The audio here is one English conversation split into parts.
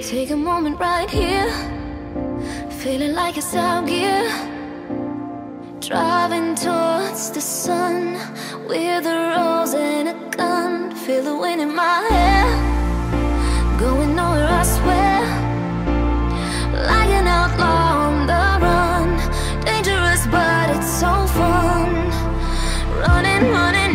Take a moment right here, feeling like it's out gear. Driving towards the sun with a rose and a gun. Feel the wind in my hair, going nowhere I swear. Like an outlaw on the run, dangerous but it's so fun. Running, running.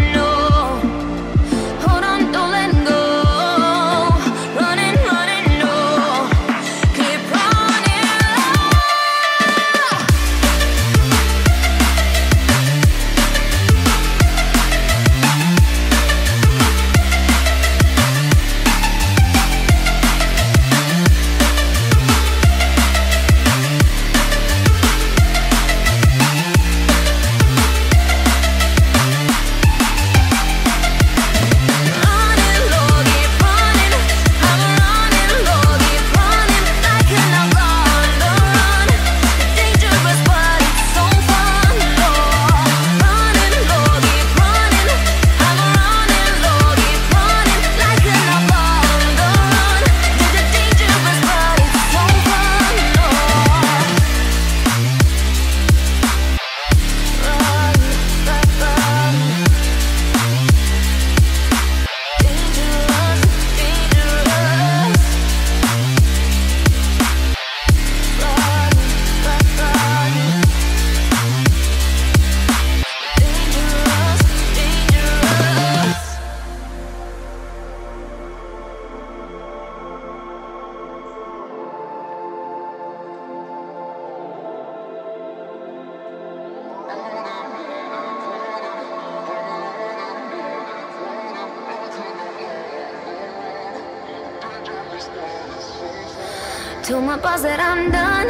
Told my boss that I'm done,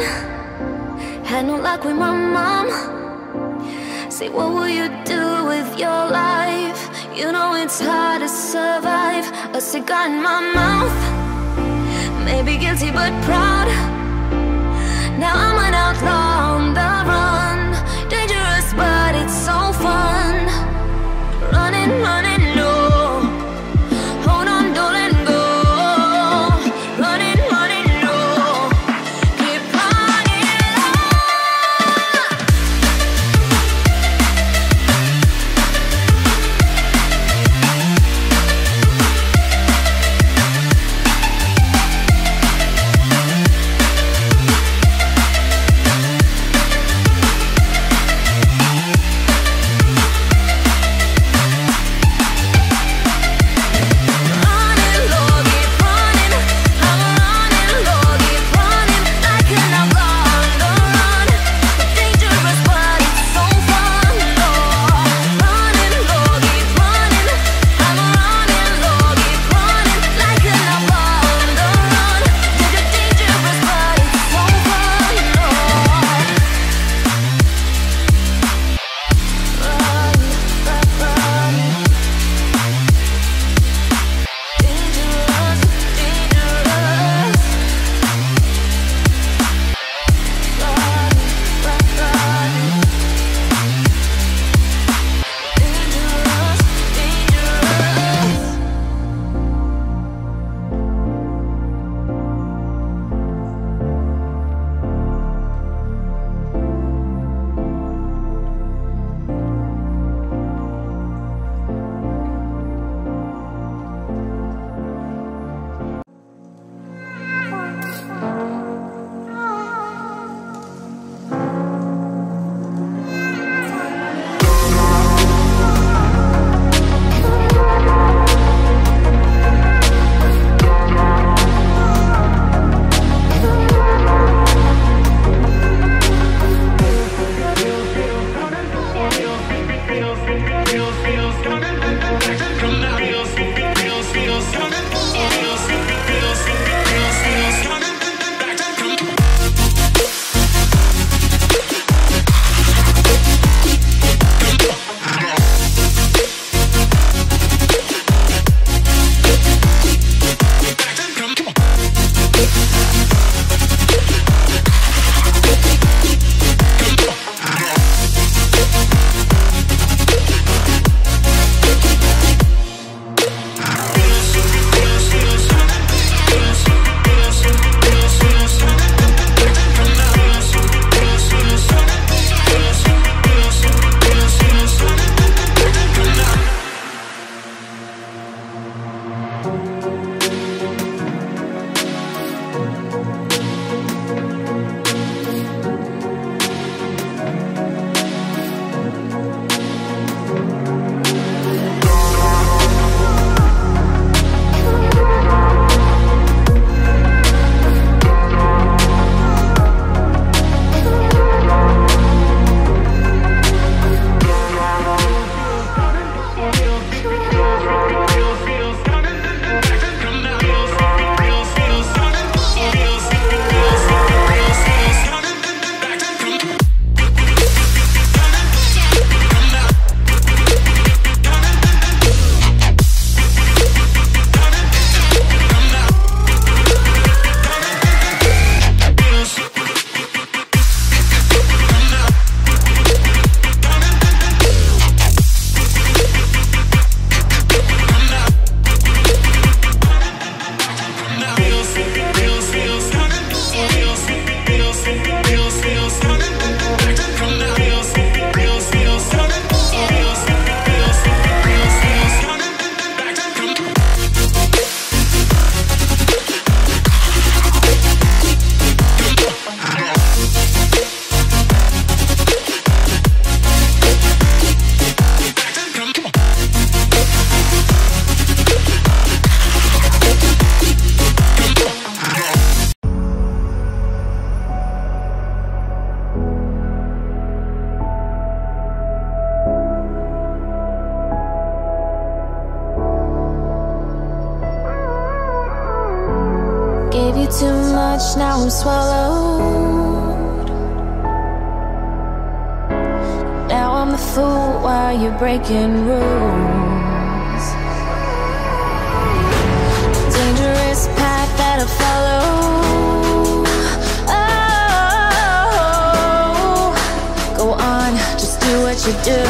had no luck with my mom. Say, what will you do with your life? You know it's hard to survive. A cigar in my mouth, maybe guilty but proud. Now I'm an outlaw on the run, dangerous but it's so fun. Running, running, no. you too much, now I'm swallowed. Now I'm the fool while you're breaking rules. Dangerous path that I follow. Oh, go on, just do what you do.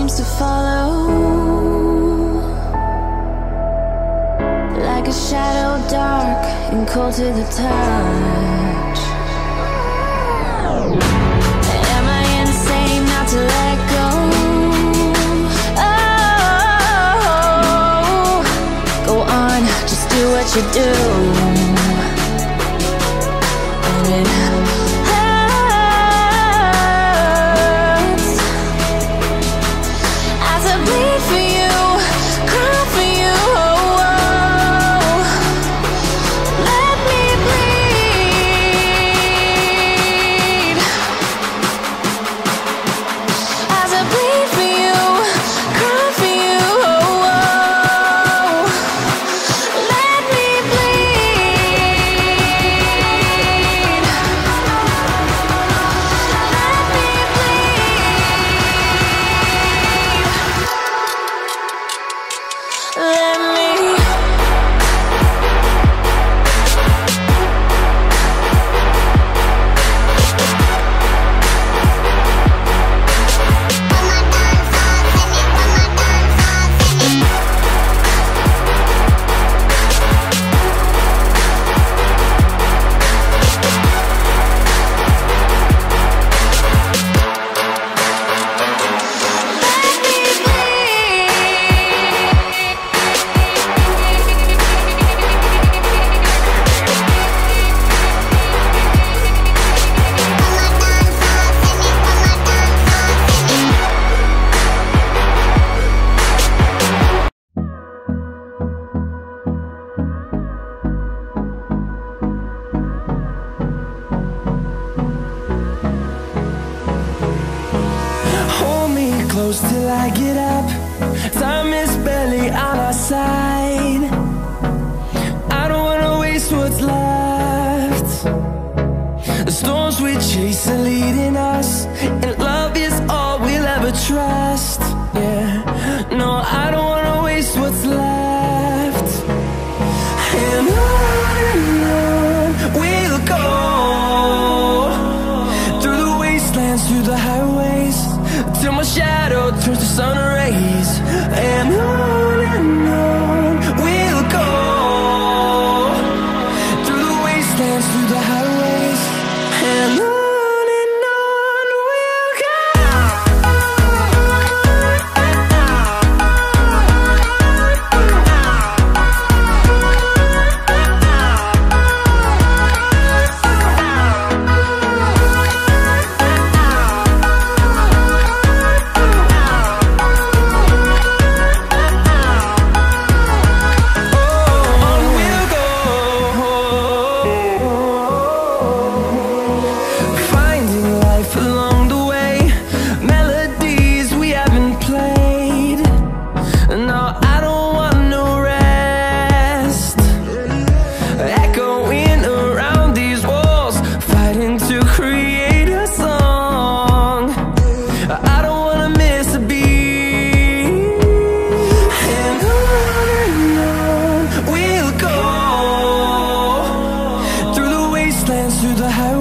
Seems to follow like a shadow, dark and cold to the touch. Am I insane not to let go? Oh, go on, just do what you do. And it helps. Till I get up, time is barely on our side. I don't wanna waste what's left. The storms we chase are leading us, and love is all we'll ever trust. Yeah, no, I don't wanna waste what's left. And on we'll go, through the wastelands, through the highways, till my shadow turns to sun rays. And on we'll go, through the wastelands, through the highways. And on. through the highway.